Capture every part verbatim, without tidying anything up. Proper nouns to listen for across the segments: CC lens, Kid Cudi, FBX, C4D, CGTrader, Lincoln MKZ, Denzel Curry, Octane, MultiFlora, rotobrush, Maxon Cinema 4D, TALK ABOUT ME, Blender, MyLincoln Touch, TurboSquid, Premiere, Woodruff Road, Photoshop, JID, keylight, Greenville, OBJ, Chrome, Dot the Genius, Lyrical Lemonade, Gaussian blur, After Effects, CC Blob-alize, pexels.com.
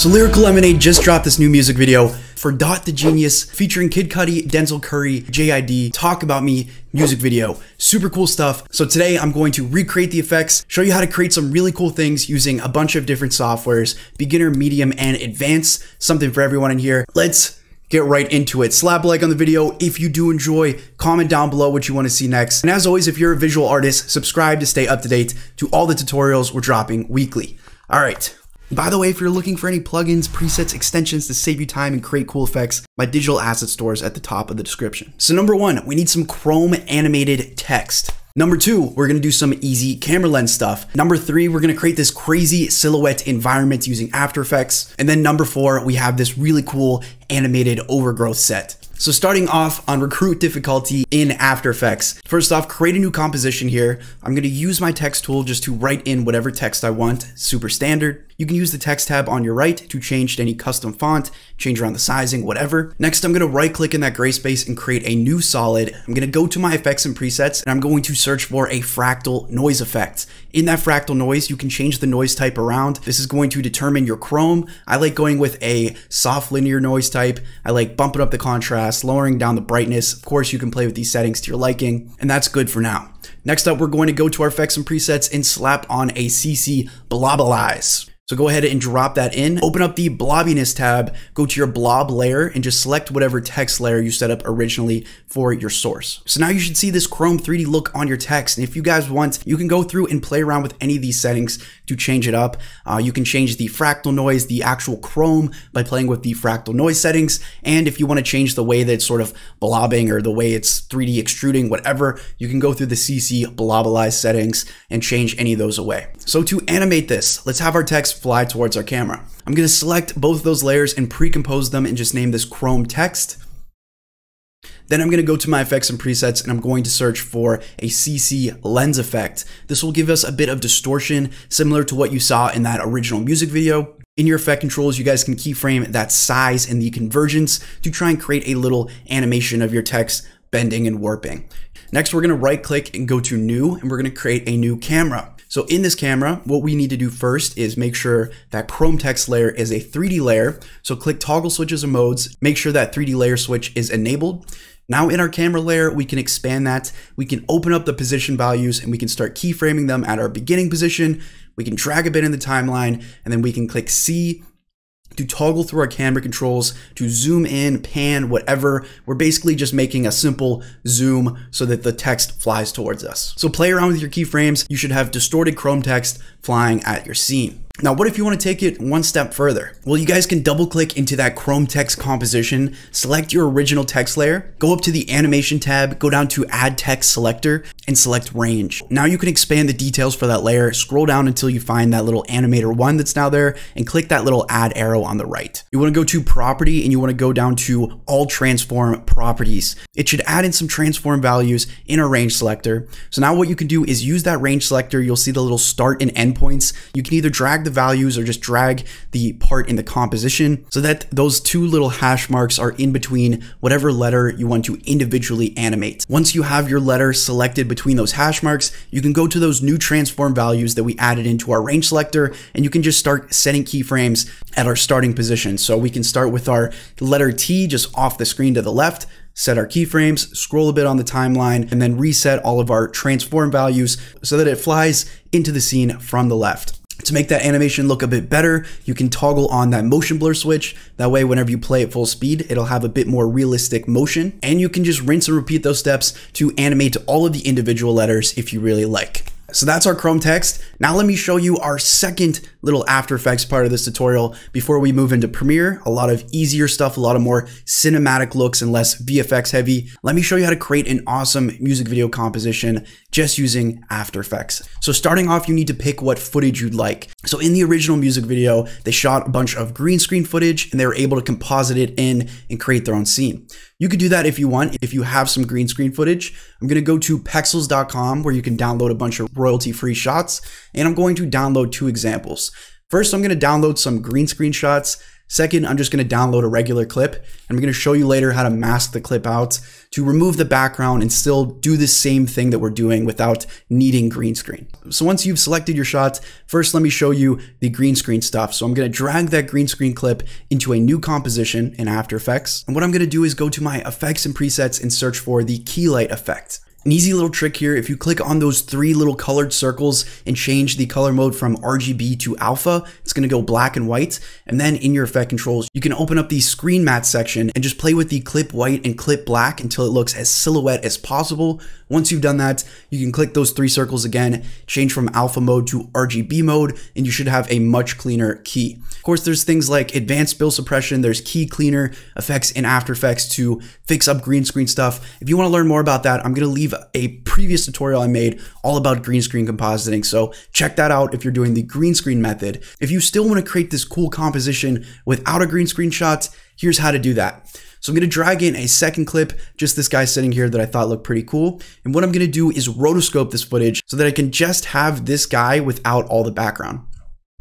So Lyrical Lemonade just dropped this new music video for Dot the Genius featuring Kid Cudi, Denzel Curry, J I D, Talk About Me music video. Super cool stuff. So today I'm going to recreate the effects, show you how to create some really cool things using a bunch of different softwares, beginner, medium, and advanced, something for everyone in here. Let's get right into it. Slap a like on the video if you do enjoy, comment down below what you want to see next. And as always, if you're a visual artist, subscribe to stay up to date to all the tutorials we're dropping weekly. All right. By the way, if you're looking for any plugins, presets, extensions to save you time and create cool effects, my digital asset store is at the top of the description. So number one, we need some Chrome animated text. Number two, we're gonna do some easy camera lens stuff. Number three, we're gonna create this crazy silhouette environment using After Effects. And then number four, we have this really cool animated overgrowth set. So starting off on recruit difficulty in After Effects. First off, create a new composition here. I'm gonna use my text tool just to write in whatever text I want, super standard. You can use the text tab on your right to change to any custom font, change around the sizing, whatever. Next, I'm gonna right click in that gray space and create a new solid. I'm gonna go to my effects and presets and I'm going to search for a fractal noise effect. In that fractal noise, you can change the noise type around. This is going to determine your chrome. I like going with a soft linear noise type. I like bumping up the contrast, lowering down the brightness. Of course, you can play with these settings to your liking, and that's good for now. Next up, we're going to go to our effects and presets and slap on a C C Blob-alize. So go ahead and drop that in. Open up the blobbiness tab, go to your blob layer and just select whatever text layer you set up originally for your source. So now you should see this Chrome three D look on your text. And if you guys want, you can go through and play around with any of these settings to change it up. Uh, you can change the fractal noise, the actual Chrome by playing with the fractal noise settings. And if you want to change the way that it's sort of blobbing or the way it's three D extruding, whatever, you can go through the C C Blob-alize settings and change any of those away. So to animate this, let's have our text fly towards our camera. I'm going to select both those layers and pre-compose them and just name this Chrome text. Then I'm going to go to my effects and presets and I'm going to search for a C C lens effect. This will give us a bit of distortion similar to what you saw in that original music video. In your effect controls, you guys can keyframe that size and the convergence to try and create a little animation of your text bending and warping. Next, we're going to right click and go to new and we're going to create a new camera. So in this camera, what we need to do first is make sure that Chrome text layer is a three D layer. So click toggle switches and modes, make sure that three D layer switch is enabled. Now in our camera layer, we can expand that. We can open up the position values and we can start keyframing them at our beginning position. We can drag a bit in the timeline and then we can click C to toggle through our camera controls, to zoom in, pan, whatever. We're basically just making a simple zoom so that the text flies towards us. So play around with your keyframes. You should have distorted Chrome text flying at your scene. Now, what if you want to take it one step further? Well, you guys can double click into that Chrome text composition, select your original text layer, go up to the animation tab, go down to add text selector and select range. Now you can expand the details for that layer, scroll down until you find that little animator one that's now there and click that little add arrow on the right. You want to go to property and you want to go down to all transform properties. It should add in some transform values in a range selector. So now what you can do is use that range selector. You'll see the little start and end points. You can either drag the values or just drag the part in the composition so that those two little hash marks are in between whatever letter you want to individually animate. Once you have your letter selected between those hash marks, you can go to those new transform values that we added into our range selector and you can just start setting keyframes at our starting position. So we can start with our letter T just off the screen to the left, set our keyframes, scroll a bit on the timeline, and then reset all of our transform values so that it flies into the scene from the left. To make that animation look a bit better, you can toggle on that motion blur switch. That way, whenever you play at full speed, it'll have a bit more realistic motion. And you can just rinse and repeat those steps to animate all of the individual letters if you really like. So that's our Chrome text. Now let me show you our second little After Effects part of this tutorial before we move into Premiere. A lot of easier stuff, a lot of more cinematic looks and less V F X heavy. Let me show you how to create an awesome music video composition just using After Effects. So starting off, you need to pick what footage you'd like. So in the original music video, they shot a bunch of green screen footage and they were able to composite it in and create their own scene. You could do that if you want, if you have some green screen footage. I'm gonna go to pexels dot com where you can download a bunch of royalty-free shots, and I'm going to download two examples. First, I'm gonna download some green screen shots, Second, I'm just gonna download a regular clip, and I'm gonna show you later how to mask the clip out to remove the background and still do the same thing that we're doing without needing green screen. So once you've selected your shots, first let me show you the green screen stuff. So I'm gonna drag that green screen clip into a new composition in After Effects. And what I'm gonna do is go to my effects and presets and search for the keylight effect. An easy little trick here, if you click on those three little colored circles and change the color mode from R G B to alpha, it's gonna go black and white. And then in your effect controls, you can open up the screen matte section and just play with the clip white and clip black until it looks as silhouette as possible. Once you've done that, you can click those three circles again, change from alpha mode to R G B mode, and you should have a much cleaner key. Of course, there's things like advanced bill suppression, there's key cleaner effects in After Effects to fix up green screen stuff. If you wanna learn more about that, I'm gonna leave a previous tutorial I made all about green screen compositing, so check that out if you're doing the green screen method. If you still want to create this cool composition without a green screen shot, here's how to do that. So I'm going to drag in a second clip, just this guy sitting here that I thought looked pretty cool. And what I'm going to do is rotoscope this footage so that I can just have this guy without all the background.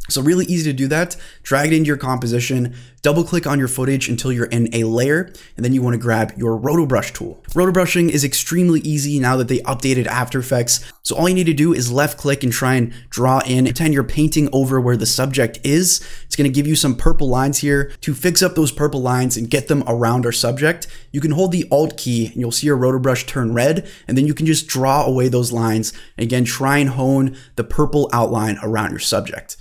So really easy to do that. Drag it into your composition, double click on your footage until you're in a layer, and then you want to grab your rotobrush tool. Rotobrushing is extremely easy now that they updated After Effects. So all you need to do is left click and try and draw in. Pretend you're painting over where the subject is. It's going to give you some purple lines here. To fix up those purple lines and get them around our subject, you can hold the Alt key and you'll see your rotobrush turn red, and then you can just draw away those lines. And again, try and hone the purple outline around your subject.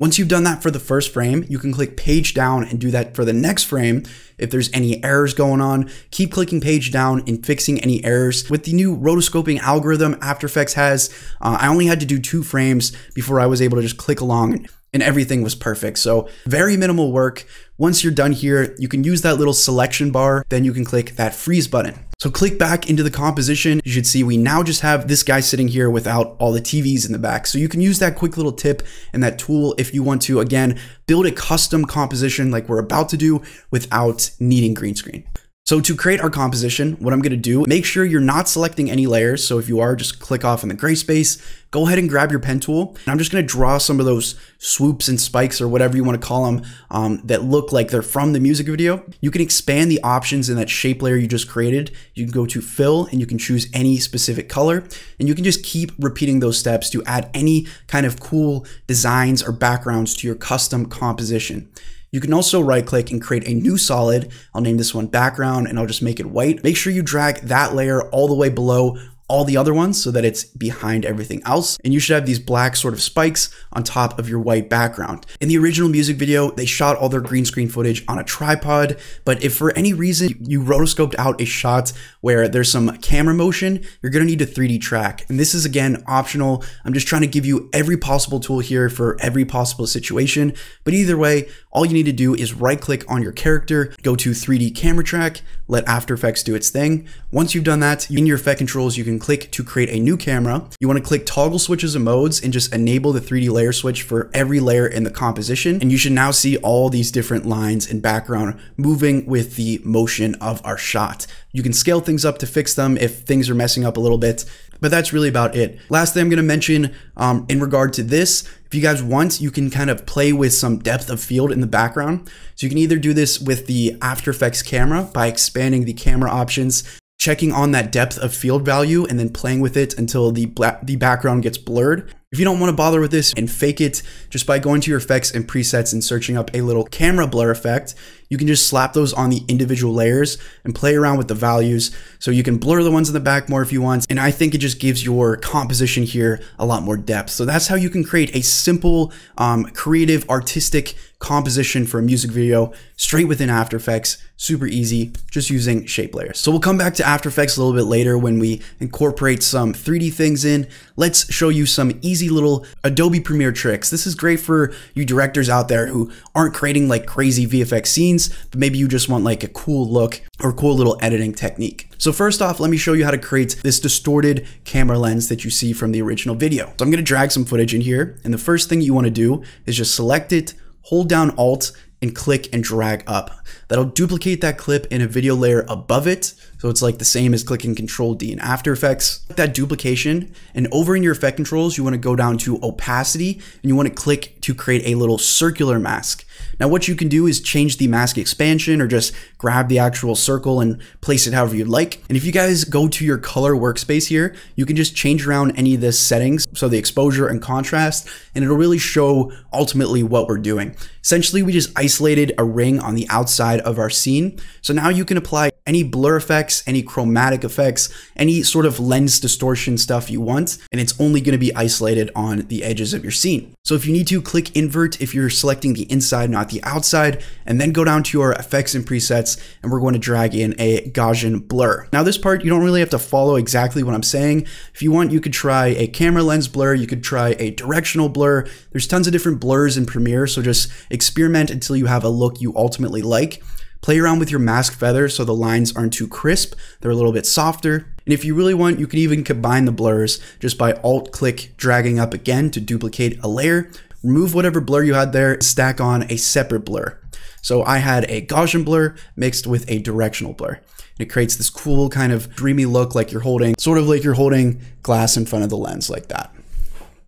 Once you've done that for the first frame, you can click page down and do that for the next frame. If there's any errors going on, keep clicking page down and fixing any errors. With the new rotoscoping algorithm After Effects has, uh, I only had to do two frames before I was able to just click along and everything was perfect. So very minimal work. Once you're done here, you can use that little selection bar, then you can click that freeze button. So click back into the composition. You should see we now just have this guy sitting here without all the T Vs in the back. So you can use that quick little tip and that tool if you want to, again, build a custom composition like we're about to do without needing green screen. So to create our composition, what I'm gonna do, make sure you're not selecting any layers. So if you are, just click off in the gray space, go ahead and grab your pen tool. And I'm just gonna draw some of those swoops and spikes or whatever you wanna call them um, that look like they're from the music video. You can expand the options in that shape layer you just created. You can go to fill and you can choose any specific color, and you can just keep repeating those steps to add any kind of cool designs or backgrounds to your custom composition. You can also right click and create a new solid. I'll name this one background and I'll just make it white. Make sure you drag that layer all the way below all the other ones so that it's behind everything else. And you should have these black sort of spikes on top of your white background. In the original music video, they shot all their green screen footage on a tripod, but if for any reason you rotoscoped out a shot where there's some camera motion, you're gonna need a three D track. And this is again, optional. I'm just trying to give you every possible tool here for every possible situation. But either way, all you need to do is right click on your character, go to three D camera track, let After Effects do its thing. Once you've done that, in your effect controls, you can click to create a new camera. You want to click toggle switches and modes and just enable the three D layer switch for every layer in the composition. And you should now see all these different lines and background moving with the motion of our shot. You can scale things up to fix them if things are messing up a little bit, but that's really about it. Lastly, I'm going to mention um, in regard to this, if you guys want, you can kind of play with some depth of field in the background. So you can either do this with the After Effects camera by expanding the camera options, checking on that depth of field value, and then playing with it until the black, the background gets blurred. If you don't want to bother with this and fake it just by going to your effects and presets and searching up a little camera blur effect, you can just slap those on the individual layers and play around with the values. So you can blur the ones in the back more if you want. And I think it just gives your composition here a lot more depth. So that's how you can create a simple, um, creative, artistic composition for a music video straight within After Effects. Super easy, just using shape layers. So we'll come back to After Effects a little bit later when we incorporate some three D things in. Let's show you some easy little Adobe Premiere tricks. This is great for you directors out there who aren't creating like crazy V F X scenes, but maybe you just want like a cool look or cool little editing technique. So first off, let me show you how to create this distorted camera lens that you see from the original video. So I'm gonna drag some footage in here. And the first thing you wanna do is just select it, hold down Alt, and click and drag up. That'll duplicate that clip in a video layer above it. So it's like the same as clicking Control D in After Effects. Click that duplication, and over in your effect controls, you wanna go down to opacity and you wanna click to create a little circular mask. Now what you can do is change the mask expansion or just grab the actual circle and place it however you'd like. And if you guys go to your color workspace here, you can just change around any of the settings, so the exposure and contrast, and it'll really show ultimately what we're doing. Essentially, we just isolated a ring on the outside of our scene. So now you can apply any blur effects, any chromatic effects, any sort of lens distortion stuff you want, and it's only going to be isolated on the edges of your scene. So if you need to, click invert if you're selecting the inside, not the outside, and then go down to your effects and presets, and we're going to drag in a Gaussian blur. Now this part, you don't really have to follow exactly what I'm saying. If you want, you could try a camera lens blur, you could try a directional blur. There's tons of different blurs in Premiere, so just experiment until you have a look you ultimately like. Play around with your mask feather so the lines aren't too crisp, they're a little bit softer. And if you really want, you can even combine the blurs just by alt-click dragging up again to duplicate a layer. Remove whatever blur you had there, stack on a separate blur. So I had a Gaussian blur mixed with a directional blur. And it creates this cool kind of dreamy look, like you're holding, sort of like you're holding glass in front of the lens like that.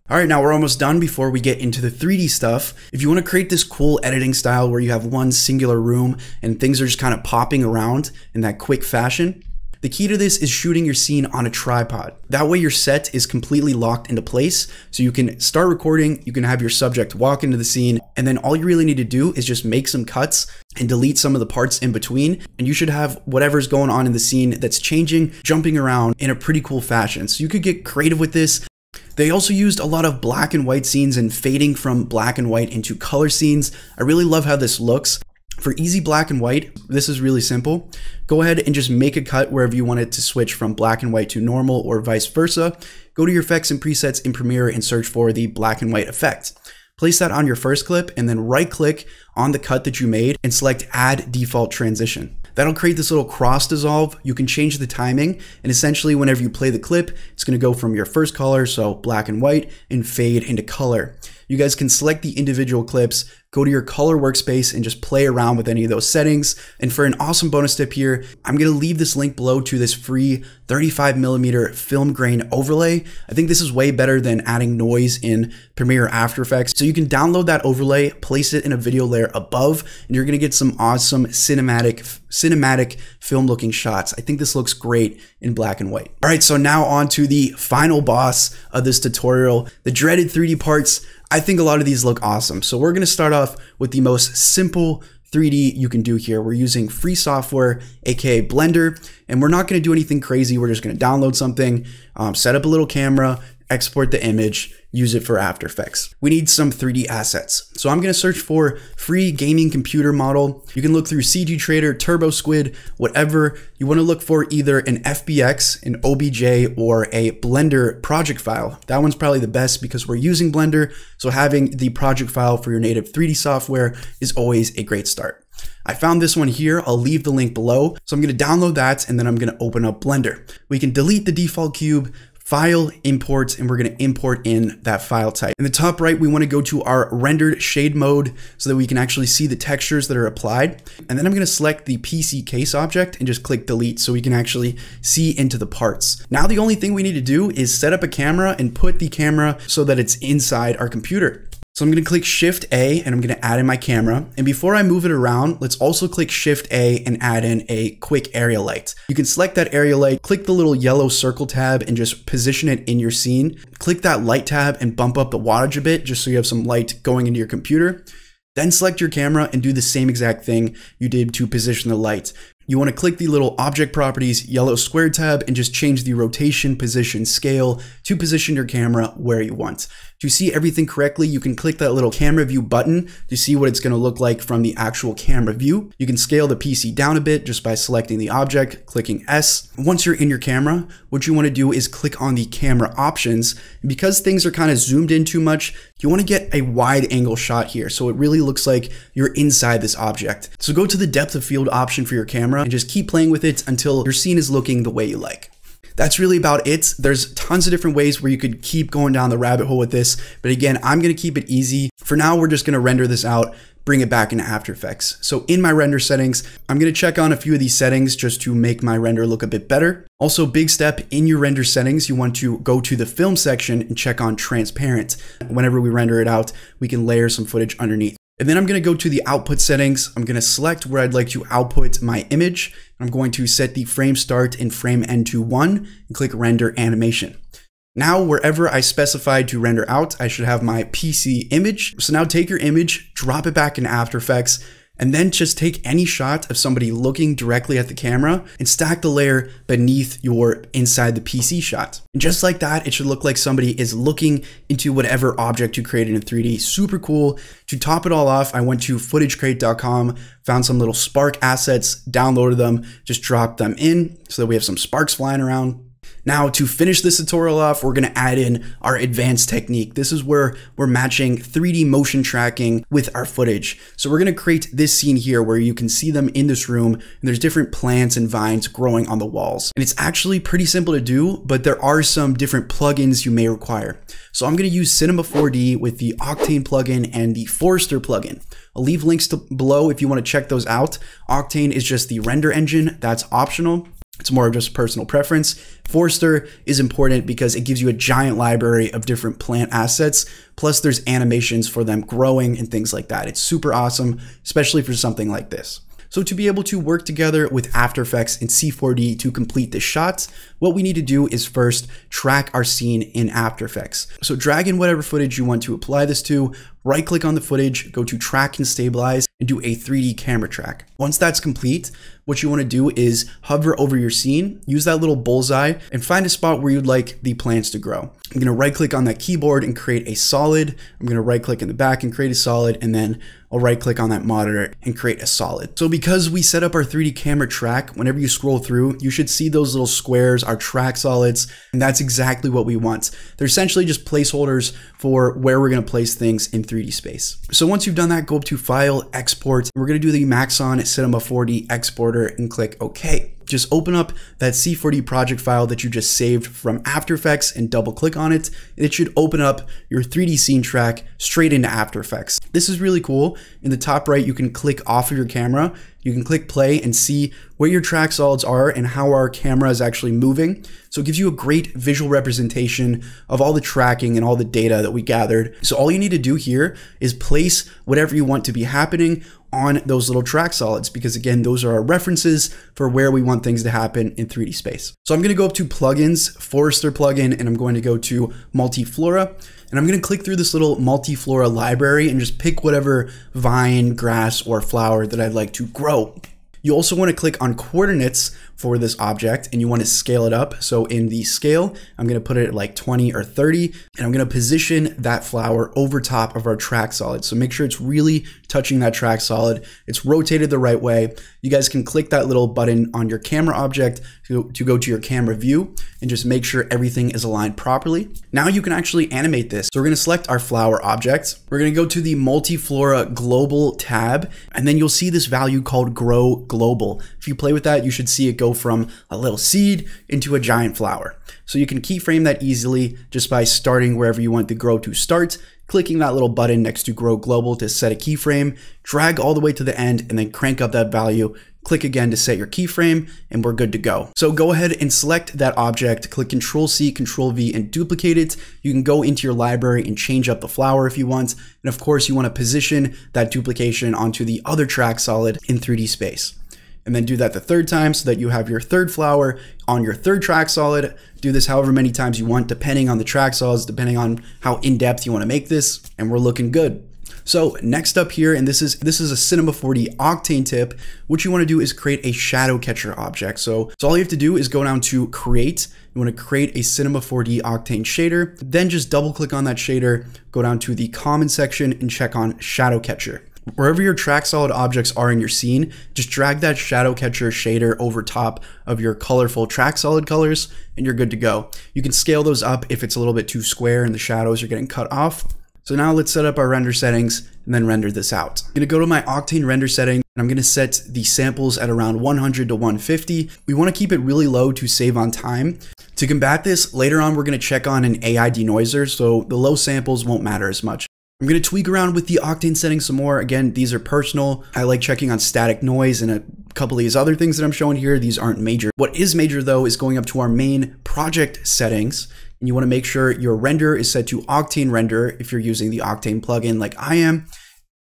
All right, now we're almost done before we get into the three D stuff. If you want to create this cool editing style where you have one singular room and things are just kind of popping around in that quick fashion, the key to this is shooting your scene on a tripod. That way your set is completely locked into place. So you can start recording, you can have your subject walk into the scene, and then all you really need to do is just make some cuts and delete some of the parts in between, and you should have whatever's going on in the scene that's changing, jumping around in a pretty cool fashion. So you could get creative with this. They also used a lot of black and white scenes and fading from black and white into color scenes. I really love how this looks. For easy black and white, this is really simple. Go ahead and just make a cut wherever you want it to switch from black and white to normal or vice versa. Go to your effects and presets in Premiere and search for the black and white effect. Place that on your first clip and then right click on the cut that you made and select Add Default Transition. That'll create this little cross dissolve. You can change the timing, and essentially whenever you play the clip, it's gonna go from your first color, so black and white, and fade into color. You guys can select the individual clips, go to your color workspace, and just play around with any of those settings. And for an awesome bonus tip here, I'm gonna leave this link below to this free thirty-five millimeter film grain overlay. I think this is way better than adding noise in Premiere After Effects. So you can download that overlay, place it in a video layer above, and you're gonna get some awesome cinematic, cinematic film looking shots. I think this looks great in black and white. All right, so now on to the final boss of this tutorial, the dreaded three D parts. I think a lot of these look awesome. So we're gonna start off with the most simple three D you can do here. We're using free software, aka Blender, and we're not gonna do anything crazy. We're just gonna download something, um, set up a little camera, export the image, use it for After Effects. We need some three D assets. So I'm gonna search for free gaming computer model. You can look through CGTrader, TurboSquid, whatever. You wanna look for either an F B X, an O B J, or a Blender project file. That one's probably the best because we're using Blender, so having the project file for your native three D software is always a great start. I found this one here, I'll leave the link below. So I'm gonna download that and then I'm gonna open up Blender. We can delete the default cube, file, imports, and we're gonna import in that file type. In the top right, we wanna go to our rendered shade mode so that we can actually see the textures that are applied. And then I'm gonna select the P C case object and just click delete so we can actually see into the parts. Now the only thing we need to do is set up a camera and put the camera so that it's inside our computer. So I'm gonna click Shift A and I'm gonna add in my camera. And before I move it around, let's also click Shift A and add in a quick area light. You can select that area light, click the little yellow circle tab and just position it in your scene. Click that light tab and bump up the wattage a bit just so you have some light going into your computer. Then select your camera and do the same exact thing you did to position the light. You wanna click the little object properties, yellow square tab, and just change the rotation, position, scale to position your camera where you want. To see everything correctly, you can click that little camera view button to see what it's gonna look like from the actual camera view. You can scale the P C down a bit just by selecting the object, clicking S. Once you're in your camera, what you wanna do is click on the camera options. Because things are kind of zoomed in too much, you wanna get a wide angle shot here, so it really looks like you're inside this object. So go to the depth of field option for your camera and just keep playing with it until your scene is looking the way you like. That's really about it. There's tons of different ways where you could keep going down the rabbit hole with this, but again, I'm gonna keep it easy. For now, we're just gonna render this out, bring it back into After Effects. So in my render settings, I'm gonna check on a few of these settings just to make my render look a bit better. Also, big step, in your render settings, you want to go to the film section and check on transparent. Whenever we render it out, we can layer some footage underneath. And then I'm going to go to the output settings. I'm going to select where I'd like to output my image. I'm going to set the frame start and frame end to one and click render animation. Now, wherever I specified to render out, I should have my P C image. So now take your image, drop it back in After Effects, and then just take any shot of somebody looking directly at the camera and stack the layer beneath your inside the P C shot. And just like that, it should look like somebody is looking into whatever object you created in three D. Super cool. To top it all off, I went to footage crate dot com, found some little spark assets, downloaded them, just dropped them in so that we have some sparks flying around. Now, to finish this tutorial off, we're going to add in our advanced technique. This is where we're matching three D motion tracking with our footage. So we're going to create this scene here where you can see them in this room, and there's different plants and vines growing on the walls. And it's actually pretty simple to do, but there are some different plugins you may require. So I'm going to use Cinema four D with the Octane plugin and the Forrester plugin. I'll leave links to below if you want to check those out. Octane is just the render engine. That's optional. It's more of just personal preference. Forrester is important because it gives you a giant library of different plant assets. Plus there's animations for them growing and things like that. It's super awesome, especially for something like this. So to be able to work together with After Effects and C four D to complete the shots, what we need to do is first track our scene in After Effects. So drag in whatever footage you want to apply this to, right click on the footage, go to track and stabilize, and do a three D camera track. Once that's complete, what you want to do is hover over your scene, use that little bullseye, and find a spot where you'd like the plants to grow. I'm going to right click on that keyboard and create a solid. I'm going to right click in the back and create a solid, and then I'll right click on that monitor and create a solid. So because we set up our three D camera track, whenever you scroll through, you should see those little squares, our track solids, and that's exactly what we want. They're essentially just placeholders for where we're going to place things in three D space. So once you've done that, go up to File, Export, and we're going to do the Maxon Cinema four D Exporter and click OK. Just open up that C four D project file that you just saved from After Effects and double click on it. It should open up your three D scene track straight into After Effects. This is really cool. In the top right, you can click off of your camera. You can click play and see where your track solids are and how our camera is actually moving. So it gives you a great visual representation of all the tracking and all the data that we gathered. So all you need to do here is place whatever you want to be happening on those little track solids, because again, those are our references for where we want things to happen in three D space. So I'm going to go up to plugins, Forrester plugin, and I'm going to go to MultiFlora, and I'm going to click through this little MultiFlora library and just pick whatever vine, grass, or flower that I'd like to grow. You also want to click on coordinates for this object, and you want to scale it up. So in the scale, I'm going to put it at like twenty or thirty, and I'm going to position that flower over top of our track solid. So make sure it's really touching that track solid. It's rotated the right way. You guys can click that little button on your camera object to, to go to your camera view and just make sure everything is aligned properly. Now you can actually animate this. So we're going to select our flower object. We're going to go to the MultiFlora global tab, and then you'll see this value called grow global. Global. If you play with that, you should see it go from a little seed into a giant flower. So you can keyframe that easily just by starting wherever you want the grow to start, clicking that little button next to grow global to set a keyframe, drag all the way to the end, and then crank up that value. Click again to set your keyframe, and we're good to go. So go ahead and select that object, click control C, control V, and duplicate it. You can go into your library and change up the flower if you want. And of course, you want to position that duplication onto the other track solid in three D space. And then do that the third time so that you have your third flower on your third track solid. Do this however many times you want, depending on the track solids, depending on how in-depth you want to make this, and we're looking good. So next up here, and this is this is a Cinema four D Octane tip, what you want to do is create a shadow catcher object. So, so all you have to do is go down to create. You want to create a Cinema four D Octane shader, then just double click on that shader, go down to the common section and check on shadow catcher. Wherever your track solid objects are in your scene, just drag that shadow catcher shader over top of your colorful track solid colors, and you're good to go. You can scale those up if it's a little bit too square and the shadows are getting cut off. So now let's set up our render settings and then render this out. I'm gonna go to my Octane render setting, and I'm gonna set the samples at around one hundred to one fifty. We wanna keep it really low to save on time. To combat this, later on, we're gonna check on an A I denoiser, so the low samples won't matter as much. I'm going to tweak around with the Octane settings some more. Again, these are personal. I like checking on static noise and a couple of these other things that I'm showing here. These aren't major. What is major though is going up to our main project settings, and you want to make sure your render is set to Octane render if you're using the Octane plugin like I am.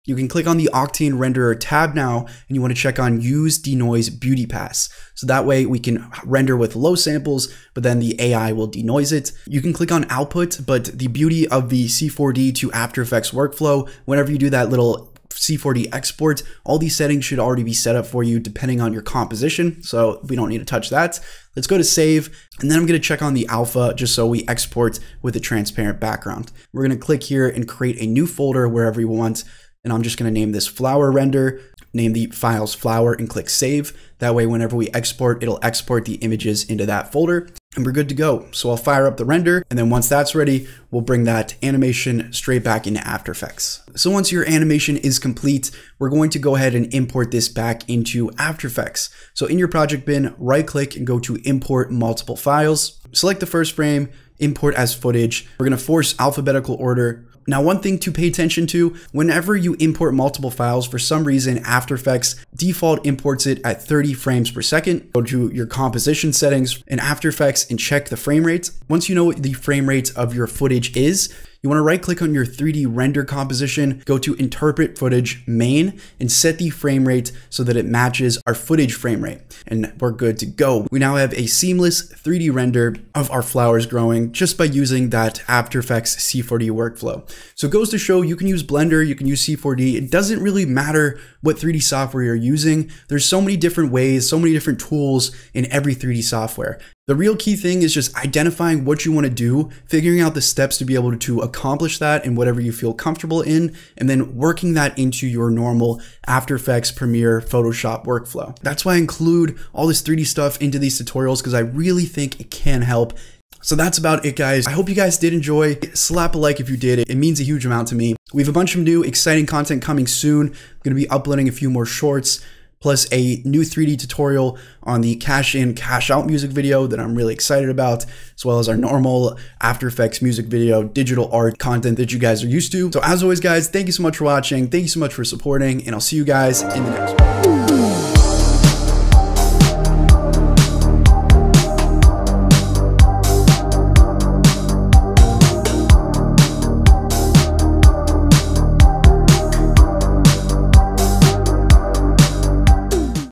You can click on the Octane renderer tab now, and you want to check on use denoise beauty pass. So that way we can render with low samples, but then the A I will denoise it. You can click on output, but the beauty of the C four D to After Effects workflow, whenever you do that little C four D export, all these settings should already be set up for you depending on your composition. So we don't need to touch that. Let's go to save, and then I'm going to check on the alpha just so we export with a transparent background. We're going to click here and create a new folder wherever you want. And I'm just going to name this flower render, name the files flower, and click save. That way, whenever we export, it'll export the images into that folder. And we're good to go. So I'll fire up the render, and then once that's ready, we'll bring that animation straight back into After Effects. So once your animation is complete, we're going to go ahead and import this back into After Effects. So in your project bin, right click and go to import multiple files. Select the first frame, import as footage. We're going to force alphabetical order. Now, one thing to pay attention to, whenever you import multiple files, for some reason, After Effects default imports it at thirty frames per second. Go to your composition settings in After Effects and check the frame rate. Once you know what the frame rate of your footage is, you want to right click on your three D render composition, go to interpret footage main, and set the frame rate so that it matches our footage frame rate. And we're good to go. We now have a seamless three D render of our flowers growing just by using that After Effects C four D workflow. So it goes to show you can use Blender, you can use C four D. It doesn't really matter what three D software you're using. There's so many different ways, so many different tools in every three D software. The real key thing is just identifying what you want to do, figuring out the steps to be able to accomplish that in whatever you feel comfortable in, and then working that into your normal After Effects, Premiere, Photoshop workflow. That's why I include all this three D stuff into these tutorials, because I really think it can help. So that's about it, guys. I hope you guys did enjoy. Slap a like if you did. It means a huge amount to me. We have a bunch of new exciting content coming soon. I'm going to be uploading a few more shorts, plus a new three D tutorial on the cash in, cash out music video that I'm really excited about, as well as our normal After Effects music video, digital art content that you guys are used to. So as always, guys, thank you so much for watching. Thank you so much for supporting, and I'll see you guys in the next one.